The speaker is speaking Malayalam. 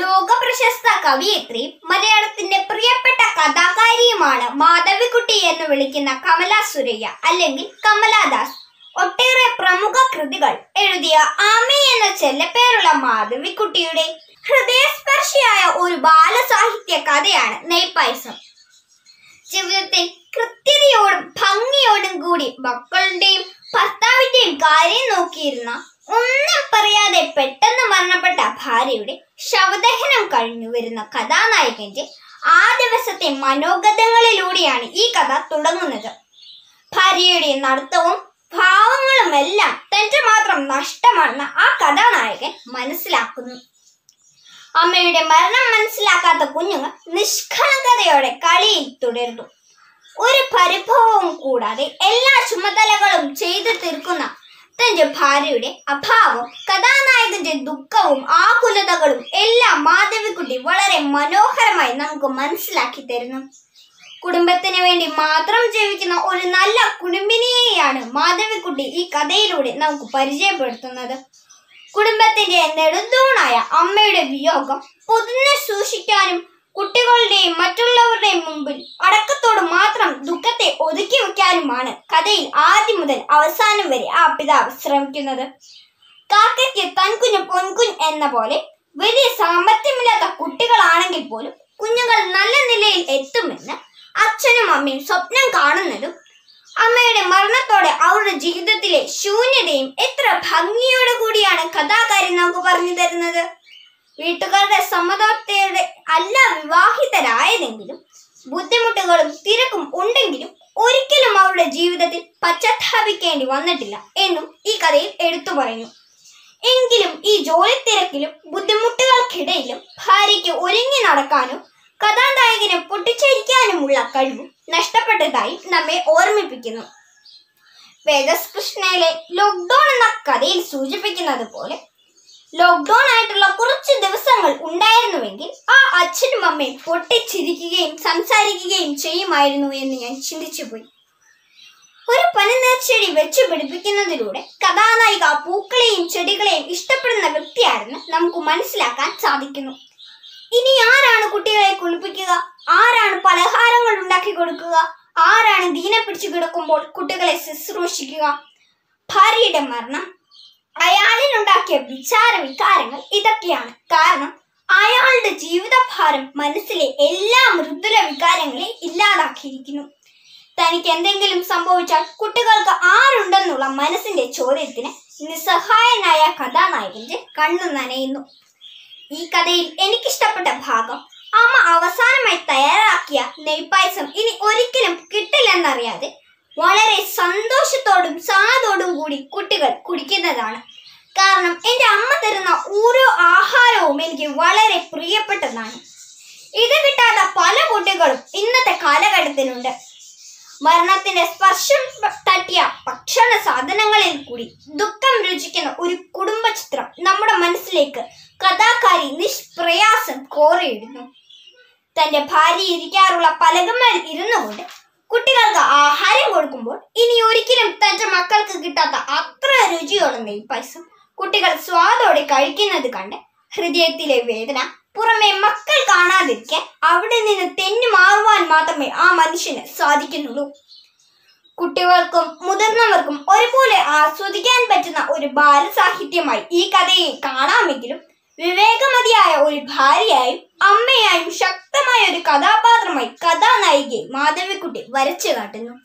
ലോകപ്രശസ്ത കവയിത്രിയും മലയാളത്തിന്റെ പ്രിയപ്പെട്ട കഥാകാരിയുമാണ് മാധവിക്കുട്ടി എന്ന് വിളിക്കുന്ന കമല സുരയ്യ അല്ലെങ്കിൽ കമലദാസ്. ഒട്ടേറെ പ്രമുഖ കൃതികൾ എഴുതിയ ആമി എന്ന ചെല്ലപ്പേരുള്ള മാധവിക്കുട്ടിയുടെ ഹൃദയസ്പർശിയായ ഒരു ബാലസാഹിത്യ കഥയാണ് നെയ്പായസം. ജീവിതത്തിൽ കൃത്യതയോടും ഭംഗിയോടും കൂടി മക്കളുടെയും ഭർത്താവിന്റെയും കാര്യം നോക്കിയിരുന്ന, ഒന്നും പറയാതെ പെട്ടെന്ന് മരണപ്പെട്ട ഭാര്യയുടെ ശവദഹനം കഴിഞ്ഞു വരുന്ന കഥാനായകന്റെ ആ ദിവസത്തെ മനോഗതങ്ങളിലൂടെയാണ് ഈ കഥ തുടങ്ങുന്നത്. ഭാര്യയുടെ നടത്തവും ഭാവങ്ങളും എല്ലാം തന്റെ മാത്രം നഷ്ടമാണെന്ന് ആ കഥാനായകൻ മനസ്സിലാക്കുന്നു. അമ്മയുടെ മരണം മനസ്സിലാക്കാത്ത കുഞ്ഞുങ്ങൾ നിഷ്കളങ്കതയോടെ കളിയിൽ തുടരുന്നു. ഒരു പരിഭവവും കൂടാതെ എല്ലാ ചുമതലകളും ചെയ്തു തീർക്കുന്ന തന്റെ ഭാര്യയുടെ അഭാവം, കഥാനായകന്റെ ദുഃഖവും ആകുലതകളും എല്ലാം മാധവിക്കുട്ടി വളരെ മനോഹരമായി നമുക്ക് മനസ്സിലാക്കി തരുന്നു. കുടുംബത്തിന് വേണ്ടി മാത്രം ജീവിക്കുന്ന ഒരു നല്ല കുടുംബിനിയെയാണ് മാധവിക്കുട്ടി ഈ കഥയിലൂടെ നമുക്ക് പരിചയപ്പെടുത്തുന്നത്. കുടുംബത്തിന്റെ നെടുന്തൂണായ അമ്മയുടെ വിയോഗം പൊതിഞ്ഞു സൂക്ഷിക്കാനും കുട്ടികളുടെയും മറ്റുള്ളവരുടെയും മുമ്പിൽ അടക്കത്തോട് മാത്രം ദുഃഖത്തെ ഒതുക്കി വയ്ക്കാനുമാണ് കഥയിൽ ആദ്യം മുതൽ അവസാനം വരെ ആ പിതാവ് ശ്രമിക്കുന്നത്. കാക്കയ്ക്ക് തൻകുഞ്ഞ് പൊൻകുഞ്ഞ് എന്ന പോലെ വലിയ സാമ്പത്യമില്ലാത്ത കുട്ടികളാണെങ്കിൽ പോലും കുഞ്ഞുങ്ങൾ നല്ല നിലയിൽ എത്തുമെന്ന് അച്ഛനും അമ്മയും സ്വപ്നം കാണുന്നതും അമ്മയുടെ മരണത്തോടെ അവരുടെ ജീവിതത്തിലെ ശൂന്യതയും എത്ര ഭംഗിയോടു കൂടിയാണ് കഥാകാരി നമുക്ക് പറഞ്ഞു തരുന്നത്. വീട്ടുകാരുടെ സമ്മതത്തോടെ അല്ല വിവാഹിതരായതെങ്കിലും ബുദ്ധിമുട്ടുകളും തിരക്കും ഉണ്ടെങ്കിലും ഒരിക്കലും അവരുടെ ജീവിതത്തിൽ പശ്ചാത്താപിക്കേണ്ടി വന്നിട്ടില്ല എന്നും ഈ കഥയിൽ എടുത്തു പറയുന്നു. എങ്കിലും ഈ ജോലി തിരക്കിലും ബുദ്ധിമുട്ടുകൾക്കിടയിലും ഭാര്യയ്ക്ക് ഒരുങ്ങി നടക്കാനും കഥാനായകനെ പൊട്ടിച്ചിരിക്കാനുമുള്ള കഴിവും നഷ്ടപ്പെട്ടതായി നമ്മെ ഓർമ്മിപ്പിക്കുന്നു. വേദസ്കൃഷ്ണയിലെ ലോക്ക്ഡൌൺ എന്ന കഥയിൽ സൂചിപ്പിക്കുന്നത് പോലെ ലോക്ക്ഡൌൺ ആയിട്ടുള്ള കുറച്ച് ദിവസങ്ങൾ ഉണ്ടായിരുന്നുവെങ്കിൽ ആ അച്ഛനും അമ്മയും പൊട്ടിച്ചിരിക്കുകയും സംസാരിക്കുകയും ചെയ്യുമായിരുന്നു എന്ന് ഞാൻ ചിന്തിച്ചുപോയി. ഒരു പനിനീർച്ചെടി വെച്ച് പിടിപ്പിക്കുന്നതിലൂടെ കഥാനായിക പൂക്കളെയും ചെടികളെയും ഇഷ്ടപ്പെടുന്ന വ്യക്തിയാണെന്ന് നമുക്ക് മനസ്സിലാക്കാൻ സാധിക്കുന്നു. ഇനി ആരാണ് കുട്ടികളെ കുളിപ്പിക്കുക, ആരാണ് പലഹാരങ്ങൾ ഉണ്ടാക്കി കൊടുക്കുക, ആരാണ് ദീന പിടിച്ചു കിടക്കുമ്പോൾ കുട്ടികളെ ശുശ്രൂഷിക്കുക? ഭാര്യയുടെ മരണം അയാളിനുണ്ടാക്കിയ വിചാര വികാരങ്ങൾ ഇതൊക്കെയാണ്. കാരണം അയാളുടെ ജീവിതഭാരം മനസ്സിലെ എല്ലാ മൃദുല വികാരങ്ങളെ ഇല്ലാതാക്കിയിരിക്കുന്നു. തനിക്ക് എന്തെങ്കിലും സംഭവിച്ചാൽ കുട്ടികൾക്ക് ആരുണ്ടെന്നുള്ള മനസ്സിന്റെ ചോദ്യത്തിന് നിസ്സഹായനായ കഥാനായകന്റെ കണ്ണു നനയുന്നു. ഈ കഥയിൽ എനിക്കിഷ്ടപ്പെട്ട ഭാഗം അമ്മ അവസാനമായി തയ്യാറാക്കിയ നെയ്പായസം ഇനി ഒരിക്കലും കിട്ടില്ലെന്നറിയാതെ വളരെ സന്തോഷത്തോടും സാധോടും കൂടി കുട്ടികൾ കുടിക്കുന്നതാണ്. കാരണം എൻ്റെ അമ്മ തരുന്ന ഓരോ ആഹാരവും എനിക്ക് വളരെ പ്രിയപ്പെട്ടതാണ്. ഇത് കിട്ടാത്ത പല കുട്ടികളും ഇന്നത്തെ കാലഘട്ടത്തിലുണ്ട്. മരണത്തിന്റെ സ്പർശം തട്ടിയ ഭക്ഷണ സാധനങ്ങളിൽ കൂടി ദുഃഖം രുചിക്കുന്ന ഒരു കുടുംബ ചിത്രം നമ്മുടെ മനസ്സിലേക്ക് കഥാകാരി നിഷ്പ്രയാസം കോറിയിടുന്നു. തന്റെ ഭാര്യ ഇരിക്കാറുള്ള പലകമേൽ ഇരുന്നുകൊണ്ട് കുട്ടികൾക്ക് ആഹാരം കൊടുക്കുമ്പോൾ ഇനി ഒരിക്കലും തന്റെ മക്കൾക്ക് കിട്ടാത്ത അത്ര രുചിയോടെ നെയ്പായസം കുട്ടികൾ സ്വാദോടെ കഴിക്കുന്നത് കണ്ട് ഹൃദയത്തിലെ വേദന പുറമെ മക്കൾ കാണാതിരിക്കാൻ അവിടെ നിന്ന് തെന്നി മാറുവാൻ മാത്രമേ ആ മനുഷ്യന് സാധിക്കുന്നുള്ളൂ. കുട്ടികൾക്കും മുതിർന്നവർക്കും ഒരുപോലെ ആസ്വദിക്കാൻ പറ്റുന്ന ഒരു ബാലസാഹിത്യമായി ഈ കഥയെ കാണാമെങ്കിലും വിവേകമതിയായ ഒരു ഭാര്യയായും അമ്മയായും ശക്തമായ ഒരു കഥാപാത്രമായി കഥാനായികയെ മാധവിക്കുട്ടി വരച്ചു കാട്ടുന്നു.